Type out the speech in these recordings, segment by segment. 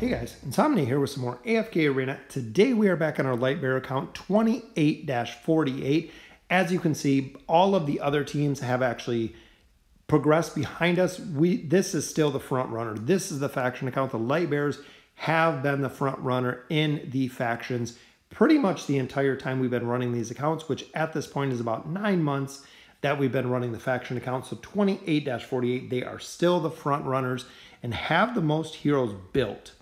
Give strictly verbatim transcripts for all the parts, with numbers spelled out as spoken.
Hey guys, Insomni here with some more A F K Arena. Today we are back on our Lightbearer account twenty-eight dash forty-eight. As you can see, all of the other teams have actually progressed behind us. We This is still the front runner. This is the faction account. The Lightbearers have been the front runner in the factions pretty much the entire time we've been running these accounts, which at this point is about nine months that we've been running the faction account. So twenty-eight dash forty-eight, they are still the front runners and have the most heroes built.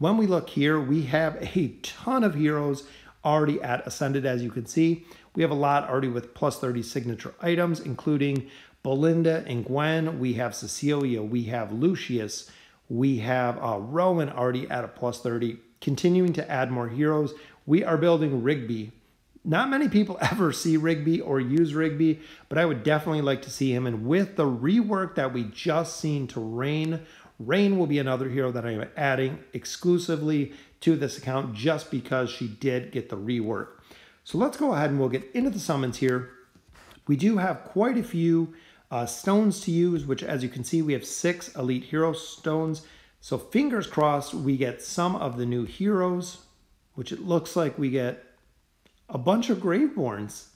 When we look here, we have a ton of heroes already at Ascended, as you can see. We have a lot already with plus thirty signature items, including Belinda and Gwen. We have Cecilia. We have Lucius. We have uh, Rowan already at a plus thirty. Continuing to add more heroes. We are building Rigby. Not many people ever see Rigby or use Rigby, but I would definitely like to see him. And with the rework that we just seen to Raine, Raine will be another hero that I am adding exclusively to this account just because she did get the rework. So let's go ahead and we'll get into the summons here. We do have quite a few uh, stones to use, which as you can see, we have six elite hero stones. So fingers crossed we get some of the new heroes, which it looks like we get a bunch of Graveborns.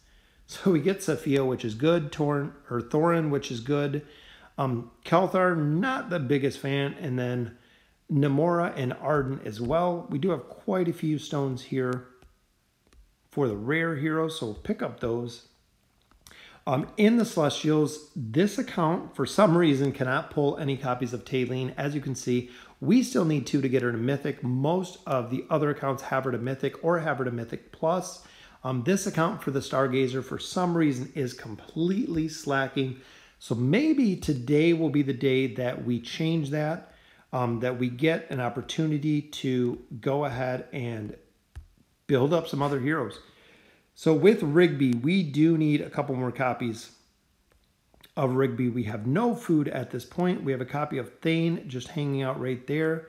So we get Sophia, which is good, Thoran, or Thoran, which is good. Um, Kalthar, not the biggest fan, and then Nemora and Arden as well. We do have quite a few stones here for the rare heroes, so we'll pick up those. Um, in the Celestials, this account, for some reason, cannot pull any copies of Talene. As you can see, we still need two to get her to Mythic. Most of the other accounts have her to Mythic or have her to Mythic Plus. Um, this account for the Stargazer, for some reason, is completely slacking. So maybe today will be the day that we change that, um, that we get an opportunity to go ahead and build up some other heroes. So with Rigby, we do need a couple more copies of Rigby. We have no food at this point. We have a copy of Thane just hanging out right there.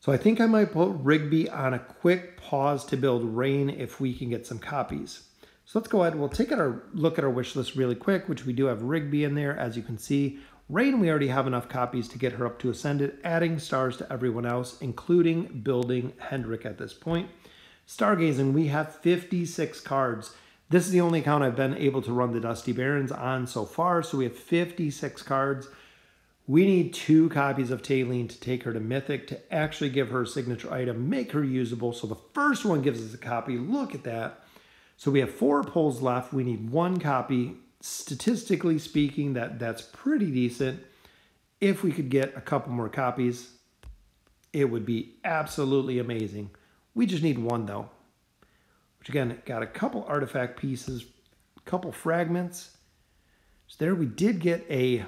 So I think I might put Rigby on a quick pause to build Raine if we can get some copies. So let's go ahead and we'll take a look at our wish list really quick, which we do have Rigby in there, as you can see. Raine, we already have enough copies to get her up to Ascended, adding stars to everyone else, including building Hendrik at this point. Stargazing, we have fifty-six cards. This is the only account I've been able to run the Dusty Barons on so far, so we have fifty-six cards. We need two copies of Talene to take her to Mythic to actually give her a signature item, make her usable. So the first one gives us a copy. Look at that. So we have four polls left. We need one copy. Statistically speaking, that, that's pretty decent. If we could get a couple more copies, it would be absolutely amazing. We just need one though, which again, got a couple artifact pieces, a couple fragments. So there we did get a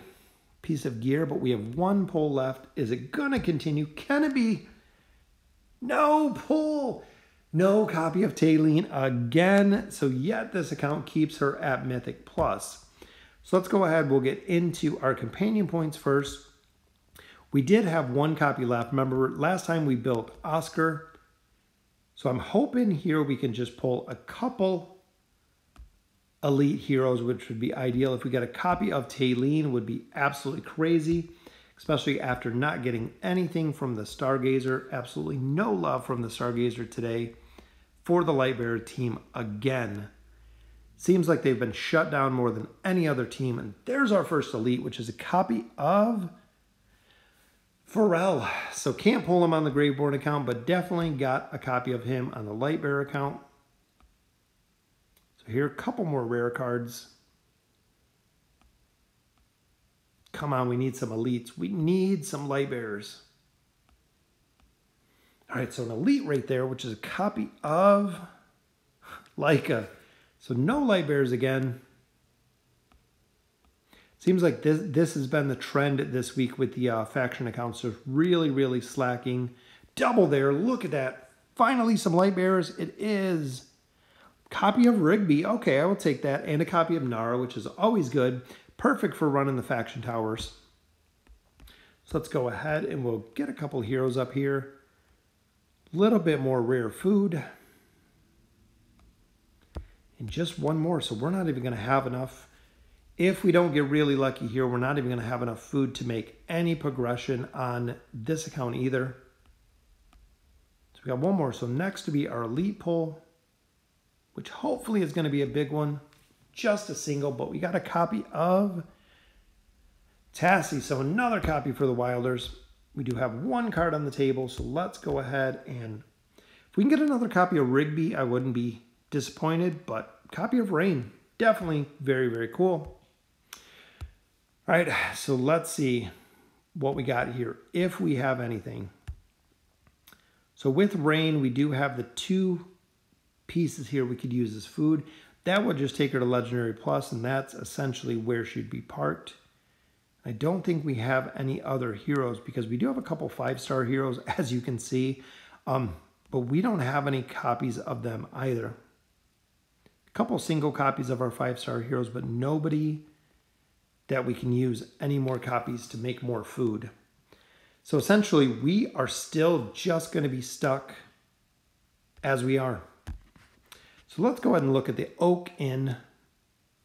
piece of gear, but we have one poll left. Is it gonna continue? Can it be? No poll. No copy of Talene again, so yet this account keeps her at Mythic Plus. So let's go ahead, we'll get into our companion points first. We did have one copy left. Remember, last time we built Oscar. So I'm hoping here we can just pull a couple elite heroes, which would be ideal. If we got a copy of Talene, would be absolutely crazy, especially after not getting anything from the Stargazer. Absolutely no love from the Stargazer today. For the Lightbearer team again. Seems like they've been shut down more than any other team. And there's our first elite, which is a copy of Pharrell. So can't pull him on the Graveborn account, but definitely got a copy of him on the Lightbearer account. So here are a couple more rare cards. Come on, we need some elites. We need some Lightbearers. All right, so an elite right there, which is a copy of Lyca. So no Lightbearers again. Seems like this, this has been the trend this week with the uh, faction accounts. So really, really slacking. Double there. Look at that. Finally, some Lightbearers. It is copy of Rigby. Okay, I will take that. And a copy of Nara, which is always good. Perfect for running the faction towers. So let's go ahead and we'll get a couple heroes up here. Little bit more rare food. And just one more. So we're not even going to have enough. If we don't get really lucky here, we're not even going to have enough food to make any progression on this account either. We got one more. So next to be our elite poll, which hopefully is going to be a big one. Just a single, but we got a copy of Tasi. So another copy for the Wilders. We do have one card on the table, so let's go ahead and if we can get another copy of Rigby, I wouldn't be disappointed, but copy of Raine, definitely very, very cool. All right, so let's see what we got here, if we have anything. So with Raine, we do have the two pieces here we could use as food. That would just take her to Legendary Plus, and that's essentially where she'd be parked. I don't think we have any other heroes because we do have a couple five-star heroes, as you can see, um, but we don't have any copies of them either. A couple single copies of our five-star heroes, but nobody that we can use any more copies to make more food. So essentially, we are still just going to be stuck as we are. So let's go ahead and look at the Oak Inn.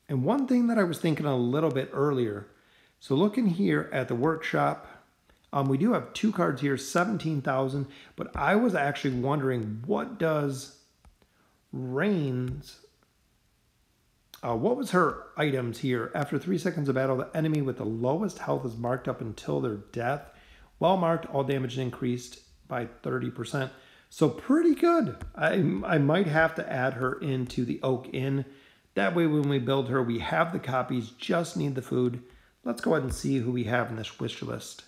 And one thing that I was thinking a little bit earlier, so looking here at the workshop, um, we do have two cards here, seventeen thousand, but I was actually wondering what does Raine's, uh, what was her items here? After three seconds of battle, the enemy with the lowest health is marked up until their death. Well marked, all damage increased by thirty percent. So pretty good. I, I might have to add her into the Oak Inn. That way when we build her, we have the copies, just need the food. Let's go ahead and see who we have in this wish list.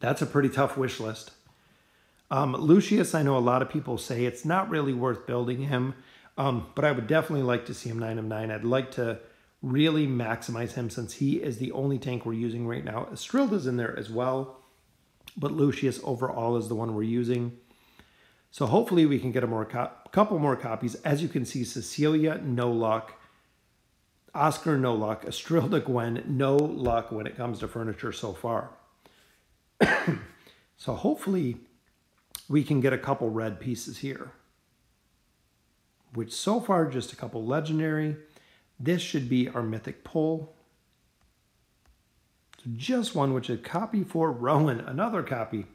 That's a pretty tough wish list. Um, Lucius, I know a lot of people say it's not really worth building him, um, but I would definitely like to see him nine of nine. I'd like to really maximize him since he is the only tank we're using right now. Astrilda's in there as well, but Lucius overall is the one we're using. So hopefully we can get a more couple more copies. As you can see, Cecilia, no luck. Oscar, no luck. Astrilda, Gwen, no luck when it comes to furniture so far. So hopefully we can get a couple red pieces here, which so far just a couple legendary. This should be our mythic pull. So just one, which is a copy for Rowan, another copy.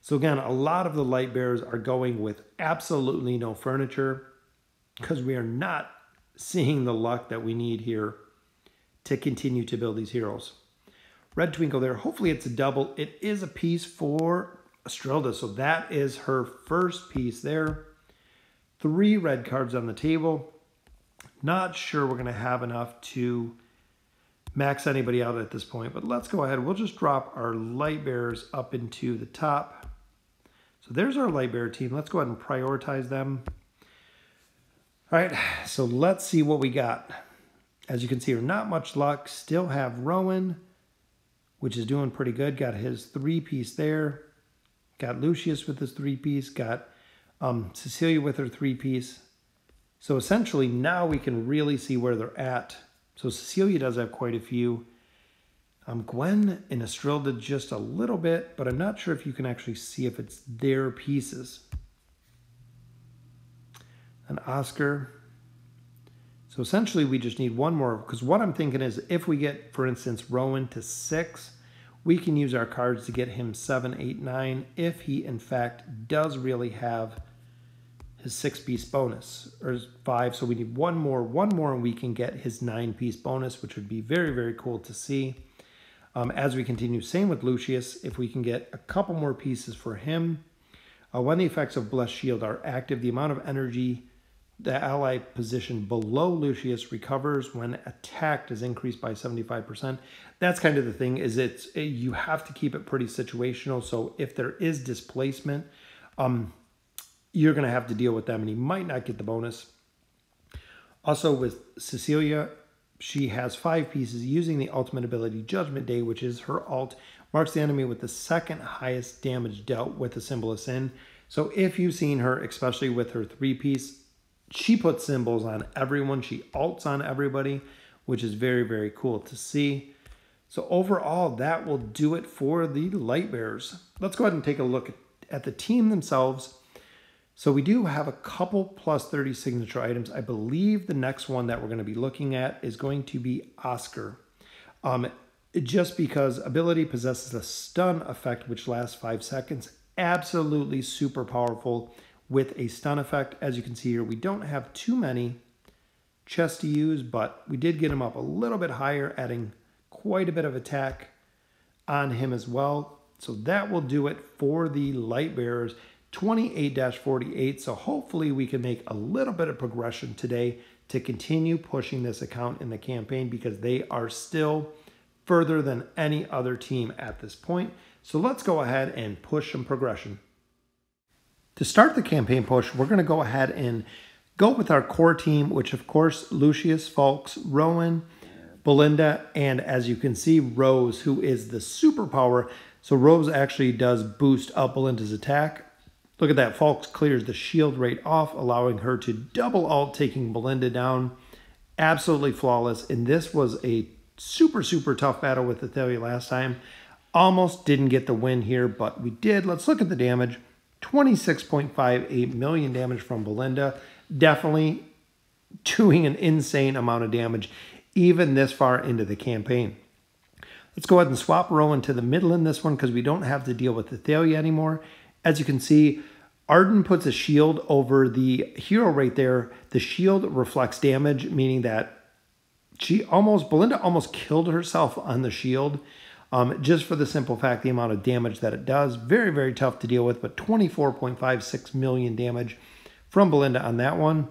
So again, a lot of the light bearers are going with absolutely no furniture because we are not seeing the luck that we need here to continue to build these heroes. Red Twinkle there. Hopefully it's a double. It is a piece for Astrilda. So that is her first piece there. Three red cards on the table. Not sure we're going to have enough to max anybody out at this point, but let's go ahead. We'll just drop our light bearers up into the top. So there's our light bearer team. Let's go ahead and prioritize them. All right, so let's see what we got. As you can see, we're not much luck. Still have Rowan, which is doing pretty good. Got his three-piece there. Got Lucius with his three-piece. Got um, Cecilia with her three-piece. So essentially, now we can really see where they're at. So Cecilia does have quite a few. Um, Gwen and Astrilda just a little bit, but I'm not sure if you can actually see if it's their pieces. An Oscar. So essentially we just need one more, because what I'm thinking is if we get, for instance, Rowan to six, we can use our cards to get him seven, eight, nine, if he in fact does really have his six piece bonus or his five. So we need one more, one more, and we can get his nine piece bonus, which would be very, very cool to see. Um, as we continue, same with Lucius, if we can get a couple more pieces for him. Uh, when the effects of Blessed Shield are active, the amount of energy the ally position below Lucius recovers when attacked is increased by seventy-five percent. That's kind of the thing, is it's it, you have to keep it pretty situational. So if there is displacement, um, you're going to have to deal with them, and he might not get the bonus. Also with Cecilia, she has five pieces using the ultimate ability Judgment Day, which is her alt, marks the enemy with the second highest damage dealt with the symbol of sin. So if you've seen her, especially with her three-piece, she puts symbols on everyone. She alts on everybody, which is very, very cool to see. So overall, that will do it for the Lightbearers. Let's go ahead and take a look at the team themselves. So we do have a couple plus thirty signature items. I believe the next one that we're going to be looking at is going to be Oscar. Um, just because ability possesses a stun effect which lasts five seconds. Absolutely super powerful with a stun effect. As you can see here, we don't have too many chests to use, but we did get him up a little bit higher, adding quite a bit of attack on him as well. So that will do it for the Lightbearers, twenty-eight dash forty-eight. So hopefully we can make a little bit of progression today to continue pushing this account in the campaign, because they are still further than any other team at this point. So let's go ahead and push some progression. To start the campaign push, we're going to go ahead and go with our core team, which of course, Lucius, Falks, Rowan, Belinda, and as you can see, Rose, who is the superpower. So Rose actually does boost up Belinda's attack. Look at that. Falks clears the shield rate off, allowing her to double alt, taking Belinda down. Absolutely flawless. And this was a super, super tough battle with Athalia last time. Almost didn't get the win here, but we did. Let's look at the damage. twenty-six point five eight million damage from Belinda. Definitely doing an insane amount of damage, even this far into the campaign. Let's go ahead and swap Rowan to the middle in this one, because we don't have to deal with Athalia anymore. As you can see, Arden puts a shield over the hero right there. The shield reflects damage, meaning that she almost, Belinda almost killed herself on the shield, um, just for the simple fact, the amount of damage that it does. Very, very tough to deal with, but twenty-four point five six million damage from Belinda on that one.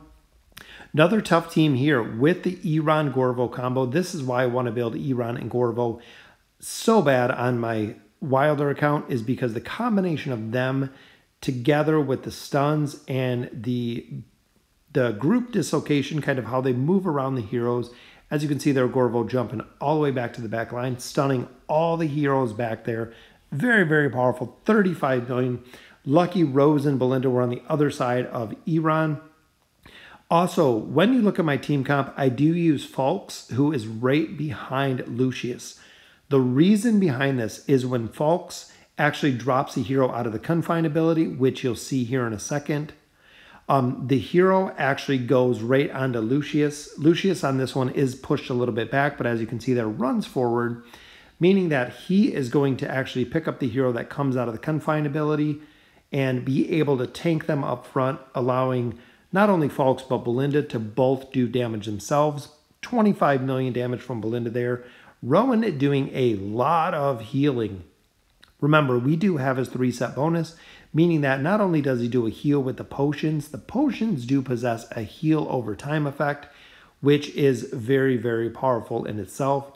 Another tough team here with the Eironn Gorvo combo. This is why I want to build Eironn and Gorvo so bad on my Wilder account, is because the combination of them together with the stuns and the, the group dislocation, kind of how they move around the heroes. As you can see there, Gorvo jumping all the way back to the back line, stunning all the heroes back there. Very, very powerful, thirty-five million. Lucky Rose and Belinda were on the other side of Eironn. Also, when you look at my team comp, I do use Falks, who is right behind Lucius. The reason behind this is when Falks actually drops a hero out of the confine ability, which you'll see here in a second, um, the hero actually goes right onto Lucius. Lucius on this one is pushed a little bit back, but as you can see there, runs forward, meaning that he is going to actually pick up the hero that comes out of the confine ability and be able to tank them up front, allowing not only Falks but Belinda to both do damage themselves. twenty-five million damage from Belinda there. Rowan doing a lot of healing. Remember, we do have his three set bonus, meaning that not only does he do a heal with the potions, the potions do possess a heal over time effect, which is very, very powerful in itself.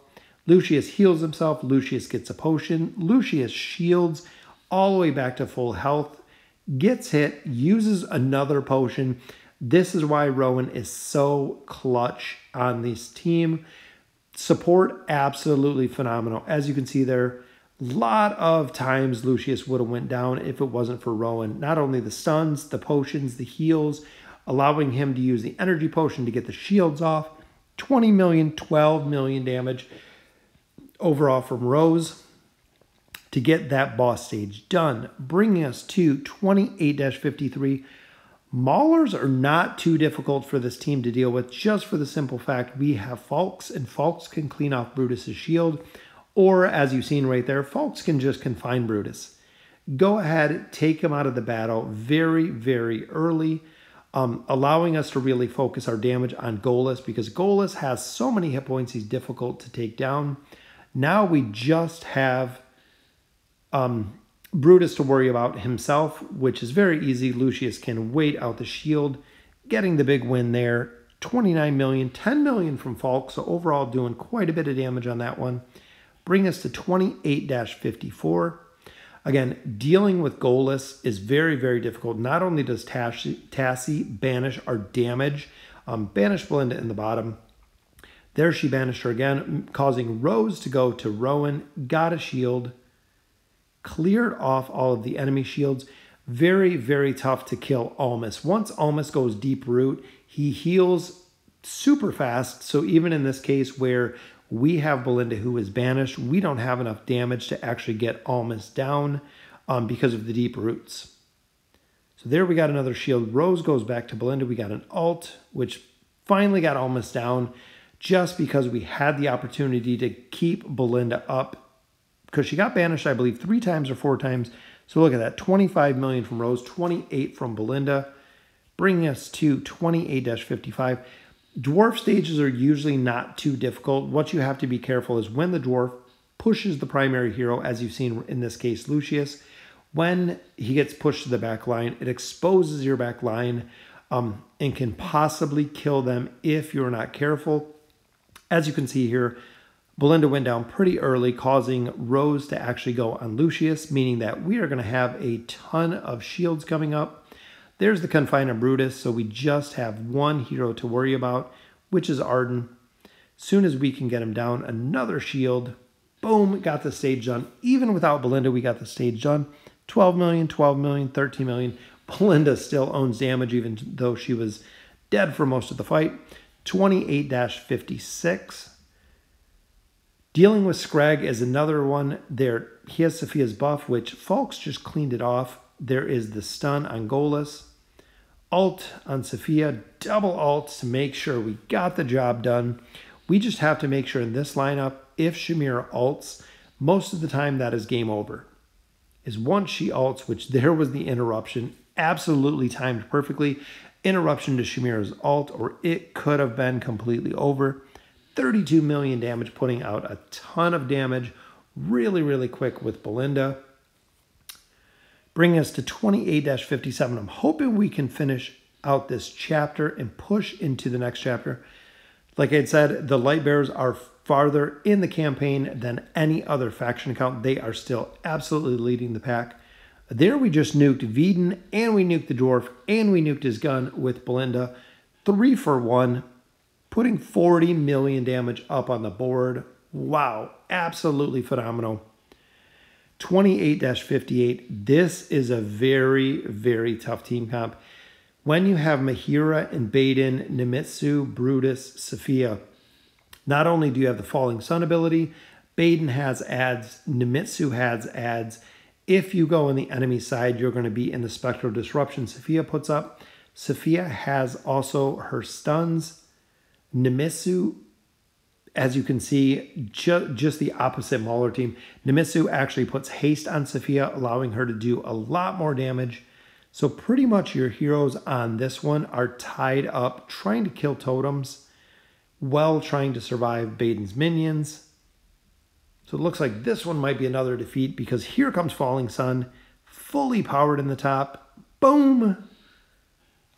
Lucius heals himself. Lucius gets a potion. Lucius shields all the way back to full health, gets hit, uses another potion. This is why Rowan is so clutch on this team. Support, absolutely phenomenal. As you can see there, a lot of times Lucius would have went down if it wasn't for Rowan. Not only the stuns, the potions, the heals, allowing him to use the energy potion to get the shields off. twenty million, twelve million damage overall from Rose to get that boss stage done. Bringing us to twenty-eight dash fifty-three. Maulers are not too difficult for this team to deal with, just for the simple fact we have Falks, and Falks can clean off Brutus' shield, or as you've seen right there, Falks can just confine Brutus. Go ahead, take him out of the battle very, very early, um, allowing us to really focus our damage on Golas, because Golas has so many hit points, he's difficult to take down. Now we just have um, Brutus to worry about himself, which is very easy. Lucius can wait out the shield, getting the big win there. twenty-nine million, ten million from Falk, so overall doing quite a bit of damage on that one. Bring us to twenty-eight dash fifty-four. Again, dealing with Golas is very, very difficult. Not only does Tasi, Tasi banish our damage, um, banish Belinda in the bottom. There she banished her again, causing Rose to go to Rowan, got a shield, cleared off all of the enemy shields. Very, very tough to kill Almas. Once Almas goes deep root, he heals super fast. So even in this case where we have Belinda who is banished, we don't have enough damage to actually get Almas down um, because of the deep roots. So there we got another shield. Rose goes back to Belinda. We got an alt, which finally got Almas down. just because we had the opportunity to keep Belinda up, because she got banished, I believe, three times or four times. So look at that, twenty-five million from Rose, twenty-eight from Belinda, bringing us to twenty-eight fifty-five. Dwarf stages are usually not too difficult. What you have to be careful is when the dwarf pushes the primary hero, as you've seen in this case, Lucius, when he gets pushed to the back line, it exposes your back line um, and can possibly kill them if you're not careful. As you can see here, Belinda went down pretty early, causing Rose to actually go on Lucius, meaning that we are going to have a ton of shields coming up. There's the Confine of Brutus, so we just have one hero to worry about, which is Arden. Soon as we can get him down, another shield. Boom, got the stage done. Even without Belinda, we got the stage done. twelve million, twelve million, thirteen million. Belinda still owns damage, even though she was dead for most of the fight. twenty-eight fifty-six. Dealing with Scrag is another one. There, he has Sophia's buff, which Falks just cleaned it off. There is the stun on Golas. Alt on Sophia. Double alts to make sure we got the job done. We just have to make sure in this lineup, if Shamira alts, most of the time that is game over. Is once she alts, which there was the interruption, absolutely timed perfectly. Interruption to Shamira's alt, or it could have been completely over. thirty-two million damage, putting out a ton of damage really, really quick with Belinda. Bringing us to twenty-eight fifty-seven. I'm hoping we can finish out this chapter and push into the next chapter. Like I had said, the Lightbearers are farther in the campaign than any other faction account. They are still absolutely leading the pack. There we just nuked Veden, and we nuked the dwarf, and we nuked his gun with Belinda. Three for one, putting forty million damage up on the board. Wow, absolutely phenomenal. twenty-eight fifty-eight, this is a very, very tough team comp. When you have Mehira and Baden, Nimitsu, Brutus, Sophia, not only do you have the Falling Sun ability, Baden has adds, Nimitsu has adds. If you go on the enemy side, you're going to be in the spectral disruption Sophia puts up. Sophia has also her stuns. Nimitsu, as you can see, ju just the opposite Mauler team. Nimitsu actually puts haste on Sophia, allowing her to do a lot more damage. So pretty much your heroes on this one are tied up trying to kill totems while trying to survive Baden's minions. So it looks like this one might be another defeat, because here comes Falling Sun, fully powered in the top. Boom!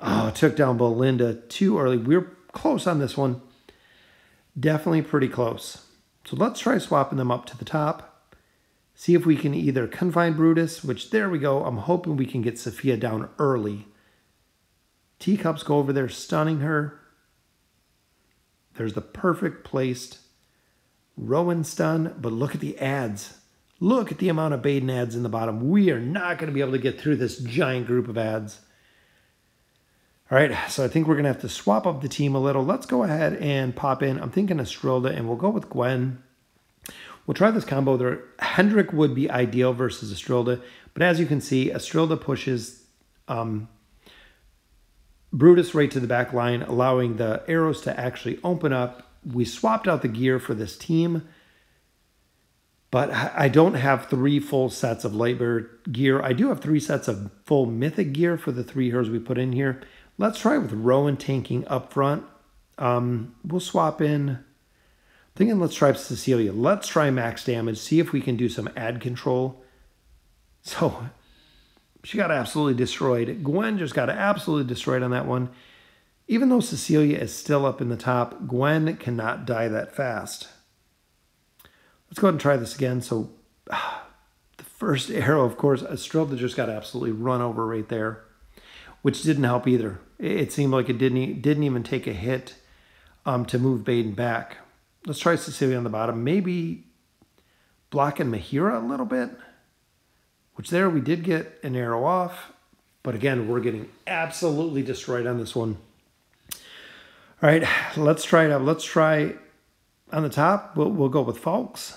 Oh, took down Belinda too early. We were close on this one. Definitely pretty close. So let's try swapping them up to the top. See if we can either confine Brutus, which there we go. I'm hoping we can get Sophia down early. Teacups go over there, stunning her. There's the perfect placed Rowan stun, but look at the ads. Look at the amount of Baden ads in the bottom. We are not going to be able to get through this giant group of ads. All right, so I think we're going to have to swap up the team a little. Let's go ahead and pop in. I'm thinking Astrilda, and we'll go with Gwen. We'll try this combo there. Hendrik would be ideal versus Astrilda, but as you can see, Astrilda pushes um, Brutus right to the back line, allowing the arrows to actually open up. We swapped out the gear for this team, but I don't have three full sets of Lightbearer gear. I do have three sets of full Mythic gear for the three heroes we put in here. Let's try with Rowan tanking up front. Um, we'll swap in. I'm thinking let's try Cecilia. Let's try max damage, see if we can do some ad control. So she got absolutely destroyed. Gwen just got absolutely destroyed on that one. Even though Cecilia is still up in the top, Gwen cannot die that fast. Let's go ahead and try this again. So uh, the first arrow, of course, Astrilda just got absolutely run over right there, which didn't help either. It, it seemed like it didn't, didn't even take a hit um, to move Baden back. Let's try Cecilia on the bottom, maybe blocking Mehira a little bit, which there we did get an arrow off. But again, we're getting absolutely destroyed on this one. All right, let's try it out. Let's try on the top. We'll, we'll go with Falks.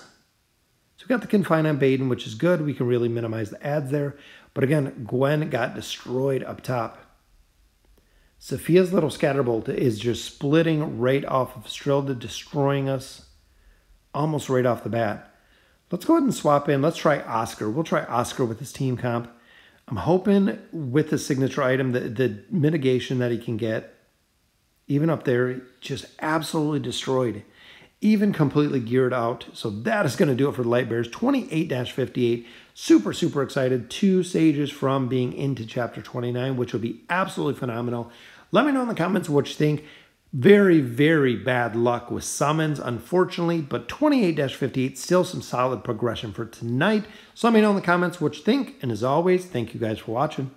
So we got the confine on Baden, which is good. We can really minimize the ads there. But again, Gwen got destroyed up top. Sophia's little scatterbolt is just splitting right off of Astrilda, destroying us almost right off the bat. Let's go ahead and swap in. Let's try Oscar. We'll try Oscar with his team comp. I'm hoping with the signature item, the, the mitigation that he can get, even up there, just absolutely destroyed. Even completely geared out. So that is going to do it for the Lightbearers. twenty-eight fifty-eight. Super, super excited. Two stages from being into Chapter twenty-nine, which will be absolutely phenomenal. Let me know in the comments what you think. Very, very bad luck with summons, unfortunately, but twenty-eight fifty-eight, still some solid progression for tonight. So let me know in the comments what you think, and as always, thank you guys for watching.